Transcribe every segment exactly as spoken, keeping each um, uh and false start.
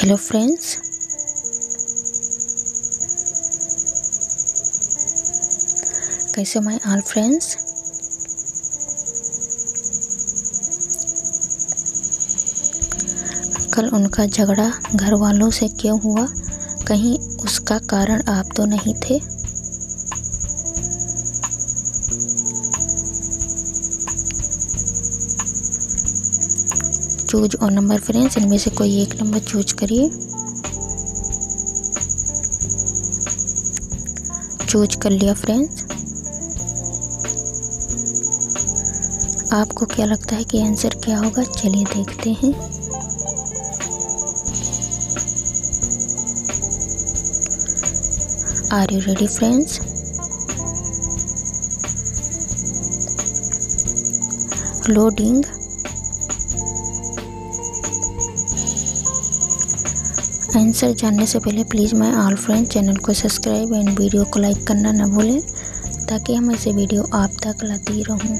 Hello friends, कैसे my all friends. कल उनका झगड़ा घर वालों से क्यों हुआ, कहीं उसका कारण आप तो नहीं थे। चूज और नंबर फ्रेंड्स, इनमें से कोई एक नंबर चूज करिए। चूज कर लिया फ्रेंड्स। आपको क्या लगता है कि आंसर क्या होगा, चलिए देखते हैं। Are you ready friends. Loading. Answer जानने से पहले please my all friends channel को सब्सक्राइब एंड वीडियो को लाइक करना ना भूलें, ताकि हम ऐसे वीडियो आप तक लाती रहूं।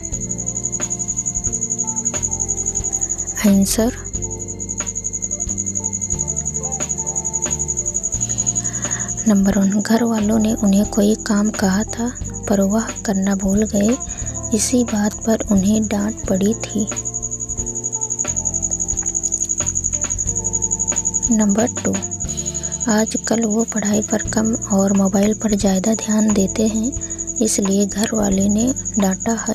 आंसर नंबर वन, घर वालों ने उन्हें कोई काम कहा था पर वह करना भूल गए, इसी बात पर उन्हें डांट पड़ी थी। नंबर टू, आजकल वो पढ़ाई पर कम और मोबाइल पर ज़्यादा ध्यान देते हैं, इसलिए घर वाले ने डांटा है।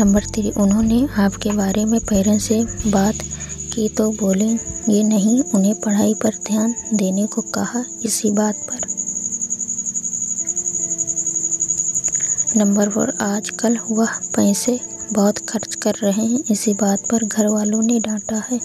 नंबर थ्री, उन्होंने आपके बारे में पेरेंट्स से बात की तो बोले ये नहीं, उन्हें पढ़ाई पर ध्यान देने को कहा, इसी बात पर। नंबर फोर, आजकल वह पैसे बहुत खर्च कर रहे हैं, इसी बात पर घर वालों ने डांटा है।